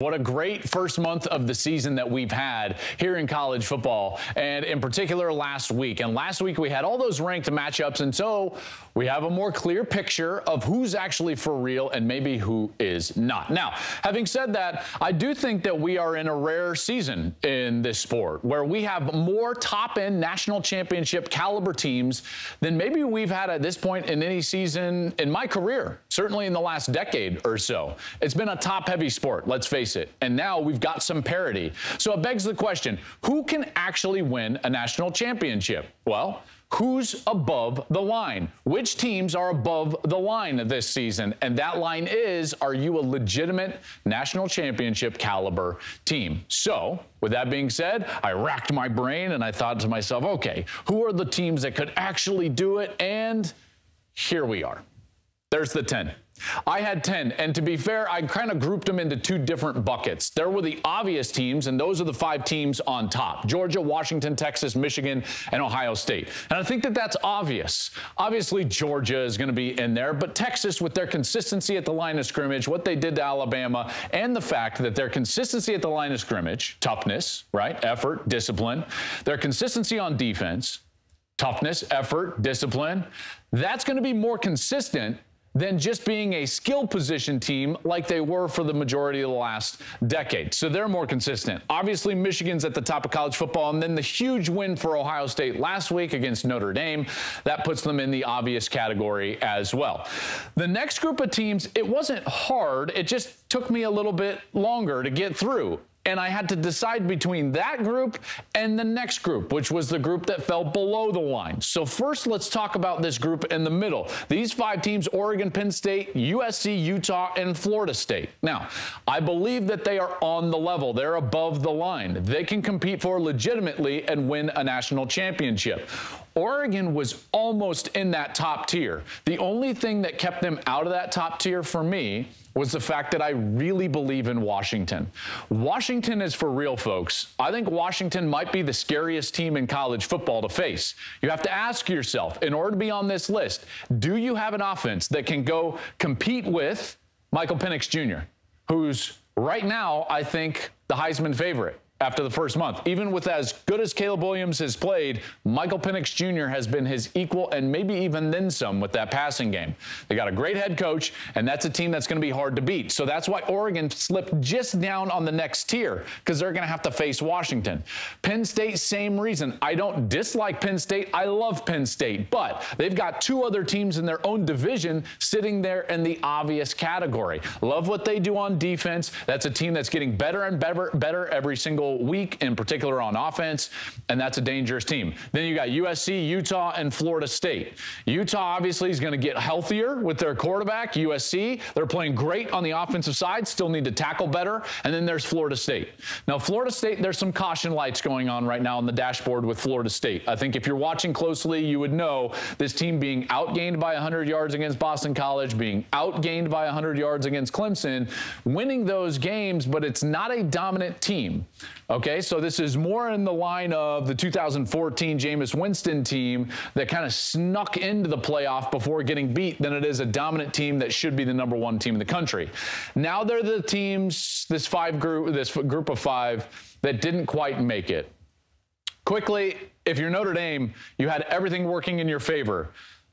What a great first month of the season that we've had here in college football, and in particular last week. And last week we had all those ranked matchups, and so we have a more clear picture of who's actually for real and maybe who is not. Now, having said that, I do think that we are in a rare season in this sport where we have more top-end national championship caliber teams than maybe we've had at this point in any season in my career, certainly in the last decade or so. It's been a top-heavy sport, let's face it. And now we've got some parity. So it begs the question, who can actually win a national championship? Well, who's above the line? Which teams are above the line this season? And that line is, are you a legitimate national championship caliber team? So, with that being said, I racked my brain and I thought to myself, okay, who are the teams that could actually do it? And here we are. There's the 10. I had 10, and to be fair, I kind of grouped them into two different buckets. There were the obvious teams, and those are the five teams on top: Georgia, Washington, Texas, Michigan, and Ohio State. And I think that that's obvious. Obviously, Georgia is going to be in there, but Texas, with their consistency at the line of scrimmage, what they did to Alabama, and the fact that their consistency at the line of scrimmage, toughness, right, effort, discipline, their consistency on defense, toughness, effort, discipline, that's going to be more consistent than just being a skill position team like they were for the majority of the last decade. So they're more consistent. Obviously, Michigan's at the top of college football, and then the huge win for Ohio State last week against Notre Dame, that puts them in the obvious category as well. The next group of teams, it wasn't hard. It just took me a little bit longer to get through. And I had to decide between that group and the next group, which was the group that fell below the line. So first, let's talk about this group in the middle. These five teams: Oregon, Penn State, USC, Utah, and Florida State. Now, I believe that they are on the level. They're above the line. They can compete for legitimately and win a national championship. Oregon was almost in that top tier. The only thing that kept them out of that top tier for me was the fact that I really believe in Washington. Washington is for real, folks. I think Washington might be the scariest team in college football to face. You have to ask yourself, in order to be on this list, do you have an offense that can go compete with Michael Penix Jr., who's right now, I think, the Heisman favorite after the first month? Even with as good as Caleb Williams has played, Michael Penix Jr. has been his equal and maybe even then some with that passing game. They got a great head coach, and that's a team that's going to be hard to beat. So that's why Oregon slipped just down on the next tier, because they're going to have to face Washington. Penn State, same reason. I don't dislike Penn State. I love Penn State, but they've got two other teams in their own division sitting there in the obvious category. Love what they do on defense. That's a team that's getting better and better every single week, in particular on offense, and that's a dangerous team. Then you got USC, Utah, and Florida State. Utah obviously is going to get healthier with their quarterback. USC, they're playing great on the offensive side, still need to tackle better. And then there's Florida State. Now, Florida State, there's some caution lights going on right now on the dashboard with Florida State. I think if you're watching closely, you would know this team being outgained by 100 yards against Boston College, being outgained by 100 yards against Clemson, winning those games, but it's not a dominant team. Okay, so this is more in the line of the 2014 Jameis Winston team that kind of snuck into the playoff before getting beat than it is a dominant team that should be the number one team in the country. Now they're the teams, this group of five, that didn't quite make it. Quickly, if you're Notre Dame, you had everything working in your favor.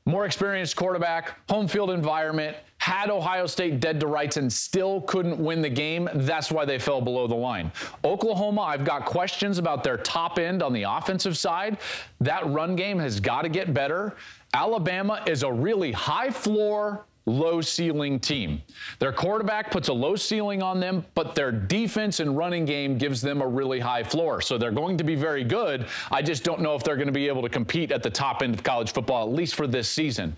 More experienced quarterback, home field environment, had Ohio State dead to rights and still couldn't win the game. That's why they fell below the line. Oklahoma, I've got questions about their top end on the offensive side. That run game has got to get better. Alabama is a really high floor, low ceiling team. Their quarterback puts a low ceiling on them, but their defense and running game gives them a really high floor. So they're going to be very good. I just don't know if they're going to be able to compete at the top end of college football, at least for this season.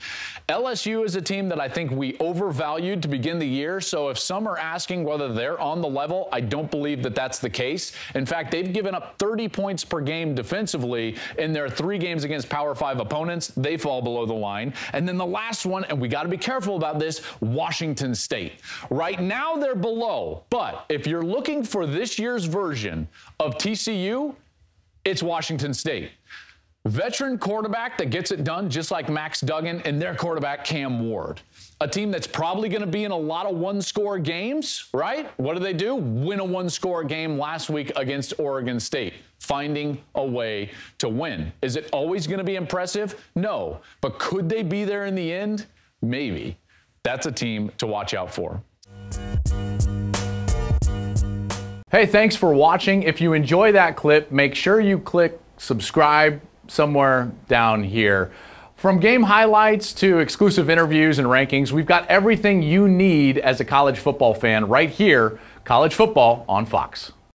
LSU is a team that I think we overvalued to begin the year. So if some are asking whether they're on the level, I don't believe that that's the case. In fact, they've given up 30 points per game defensively in their 3 games against Power 5 opponents. They fall below the line. And then the last one, and we got to be careful about this, Washington State. Right now they're below, but if you're looking for this year's version of TCU, it's Washington State. Veteran quarterback that gets it done, just like Max Duggan and their quarterback, Cam Ward. A team that's probably going to be in a lot of one-score games, right? What do they do? Win a one-score game last week against Oregon State, finding a way to win. Is it always going to be impressive? No. But could they be there in the end? Maybe. That's a team to watch out for. Hey, thanks for watching. If you enjoy that clip, make sure you click subscribe somewhere down here. From game highlights to exclusive interviews and rankings, we've got everything you need as a college football fan right here, College Football on Fox.